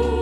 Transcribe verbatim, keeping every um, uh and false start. Oh,